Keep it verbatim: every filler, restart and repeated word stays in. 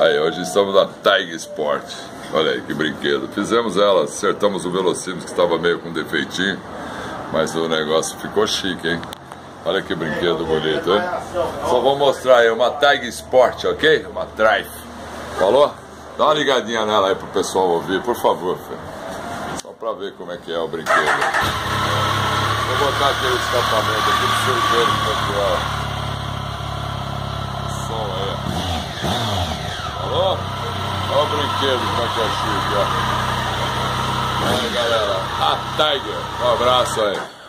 Aí, hoje estamos na Tiger Sport. Olha aí que brinquedo. Fizemos ela, acertamos o velocímetro que estava meio com defeitinho, mas o negócio ficou chique, hein? Olha que brinquedo bonito, hein? Só vou mostrar aí, uma Tiger Sport, ok? Uma Drive. Falou? Dá uma ligadinha nela aí pro pessoal ouvir, por favor, filho. Só pra ver como é que é o brinquedo. Vou botar aqui o escapamento aqui pro seu joelho, pessoal. Som aí, ó. Falou? Olha o brinquedo, como é que é chique, ó. Olha, galera, a Tiger. Um abraço aí.